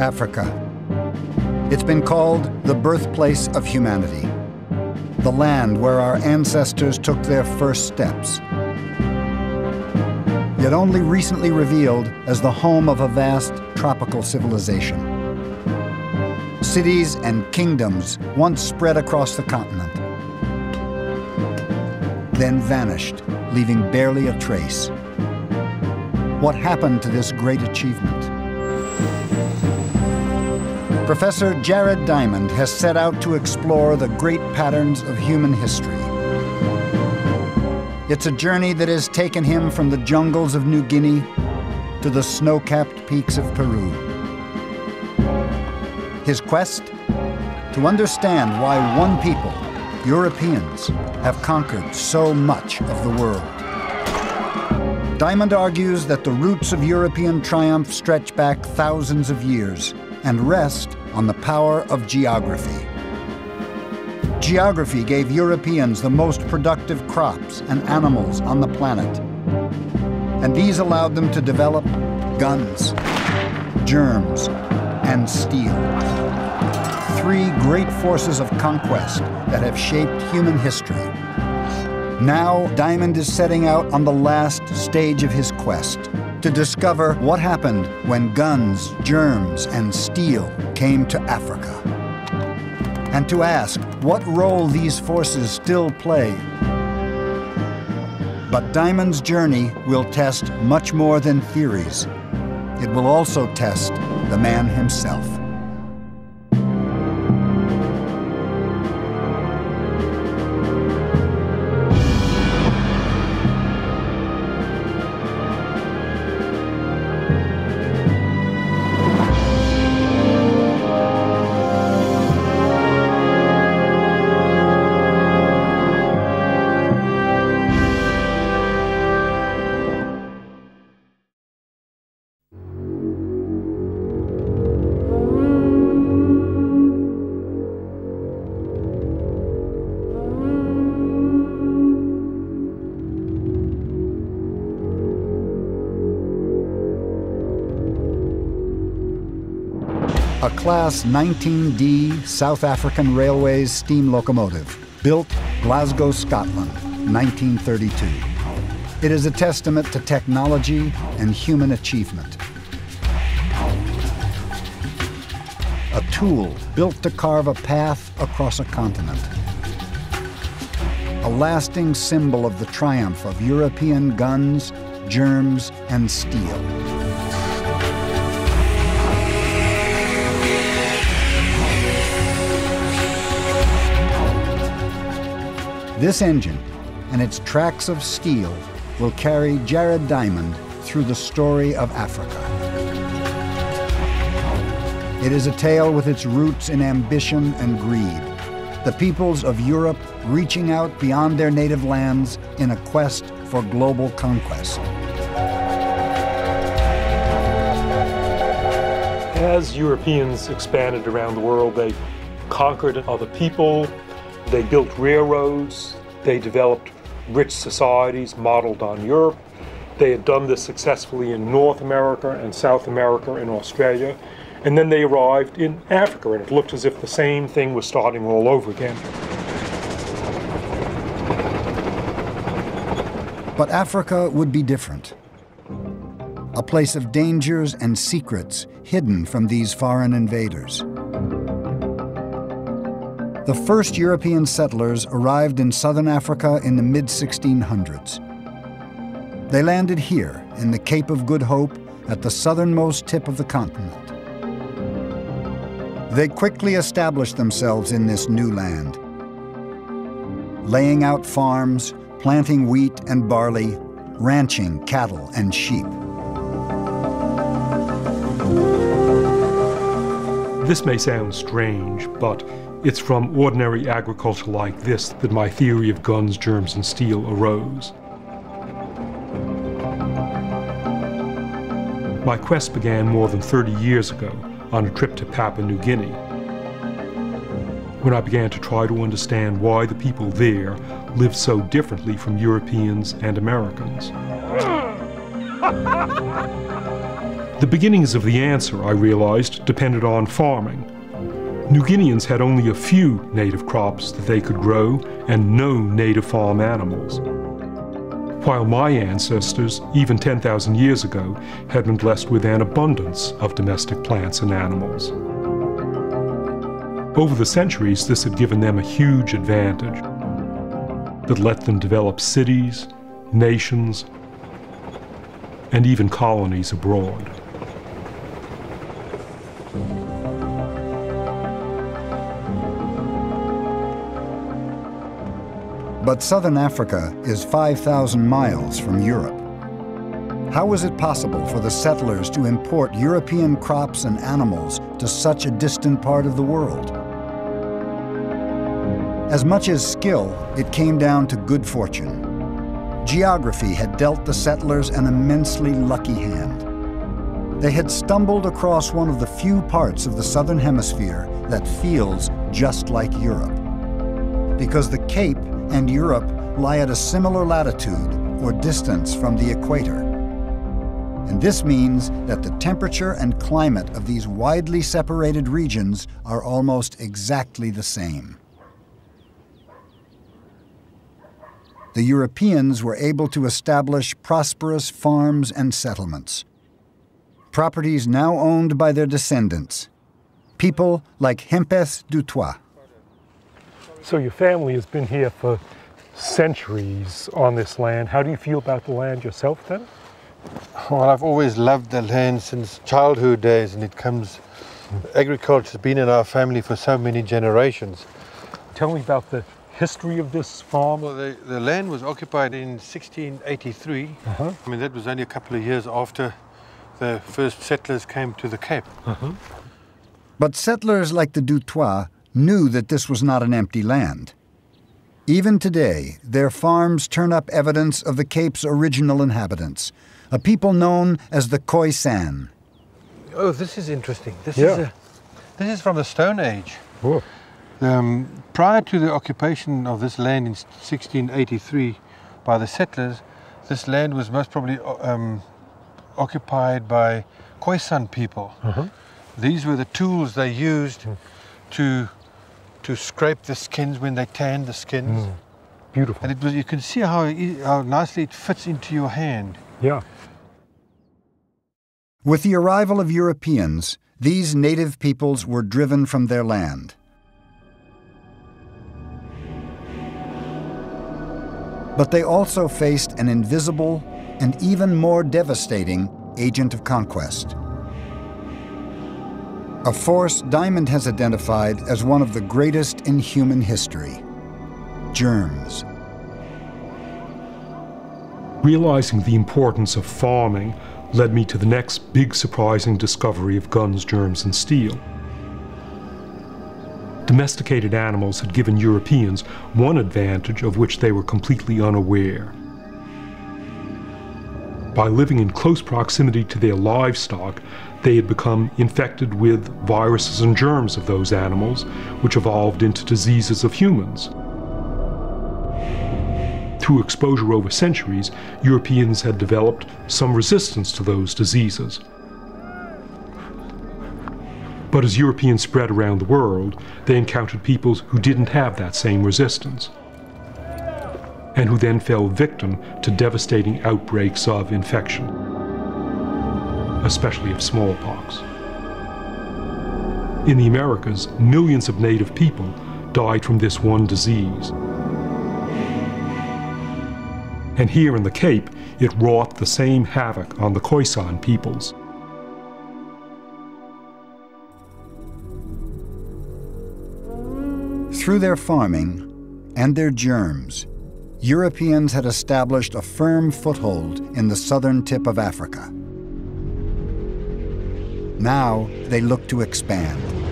Africa. It's been called the birthplace of humanity, the land where our ancestors took their first steps, yet only recently revealed as the home of a vast tropical civilization. Cities and kingdoms once spread across the continent, then vanished, leaving barely a trace. What happened to this great achievement? Professor Jared Diamond has set out to explore the great patterns of human history. It's a journey that has taken him from the jungles of New Guinea to the snow-capped peaks of Peru. His quest? To understand why one people, Europeans, have conquered so much of the world. Diamond argues that the roots of European triumph stretch back thousands of years and rest on the power of geography. Geography gave Europeans the most productive crops and animals on the planet, and these allowed them to develop guns, germs, and steel. Three great forces of conquest that have shaped human history. Now, Diamond is setting out on the last stage of his quest, to discover what happened when guns, germs, and steel came to Africa, and to ask what role these forces still play. But Diamond's journey will test much more than theories. It will also test the man himself. A Class 19D South African Railways steam locomotive, built Glasgow, Scotland, 1932. It is a testament to technology and human achievement. A tool built to carve a path across a continent. A lasting symbol of the triumph of European guns, germs, and steel. This engine and its tracks of steel will carry Jared Diamond through the story of Africa. It is a tale with its roots in ambition and greed, the peoples of Europe reaching out beyond their native lands in a quest for global conquest. As Europeans expanded around the world, they conquered other people. They built railroads, they developed rich societies modeled on Europe. They had done this successfully in North America and South America and Australia. And then they arrived in Africa, and it looked as if the same thing was starting all over again. But Africa would be different. A place of dangers and secrets hidden from these foreign invaders. The first European settlers arrived in southern Africa in the mid-1600s. They landed here, in the Cape of Good Hope, at the southernmost tip of the continent. They quickly established themselves in this new land, laying out farms, planting wheat and barley, ranching cattle and sheep. This may sound strange, but it's from ordinary agriculture like this that my theory of guns, germs, and steel arose. My quest began more than 30 years ago on a trip to Papua New Guinea, when I began to try to understand why the people there lived so differently from Europeans and Americans. The beginnings of the answer, I realized, depended on farming. New Guineans had only a few native crops that they could grow and no native farm animals, while my ancestors, even 10,000 years ago, had been blessed with an abundance of domestic plants and animals. Over the centuries, this had given them a huge advantage that let them develop cities, nations, and even colonies abroad. But southern Africa is 5,000 miles from Europe. How was it possible for the settlers to import European crops and animals to such a distant part of the world? As much as skill, it came down to good fortune. Geography had dealt the settlers an immensely lucky hand. They had stumbled across one of the few parts of the southern hemisphere that feels just like Europe, because the Cape and Europe lie at a similar latitude or distance from the equator. And this means that the temperature and climate of these widely separated regions are almost exactly the same. The Europeans were able to establish prosperous farms and settlements, properties now owned by their descendants, people like Hempest du Trois. So your family has been here for centuries on this land. How do you feel about the land yourself then? Well, I've always loved the land since childhood days, and it comes, agriculture has been in our family for so many generations. Tell me about the history of this farm. Well, the land was occupied in 1683. Uh-huh. I mean, that was only a couple of years after the first settlers came to the Cape. Uh-huh. But settlers like the Du Trois knew that this was not an empty land. Even today, their farms turn up evidence of the Cape's original inhabitants, a people known as the Khoisan. Oh, this is interesting. This is from the Stone Age. Prior to the occupation of this land in 1683 by the settlers, this land was most probably occupied by Khoisan people. Uh-huh. These were the tools they used to scrape the skins when they tan the skins. Mm. Beautiful. And it was, you can see how nicely it fits into your hand. Yeah. With the arrival of Europeans, these native peoples were driven from their land. But they also faced an invisible and even more devastating agent of conquest, a force Diamond has identified as one of the greatest in human history: germs. Realizing the importance of farming led me to the next big surprising discovery of Guns, Germs and Steel. Domesticated animals had given Europeans one advantage of which they were completely unaware. By living in close proximity to their livestock, they had become infected with viruses and germs of those animals, which evolved into diseases of humans. Through exposure over centuries, Europeans had developed some resistance to those diseases. But as Europeans spread around the world, they encountered peoples who didn't have that same resistance, and who then fell victim to devastating outbreaks of infection, especially of smallpox. In the Americas, millions of native people died from this one disease. And here in the Cape, it wrought the same havoc on the Khoisan peoples. Through their farming and their germs, Europeans had established a firm foothold in the southern tip of Africa. Now they looked to expand.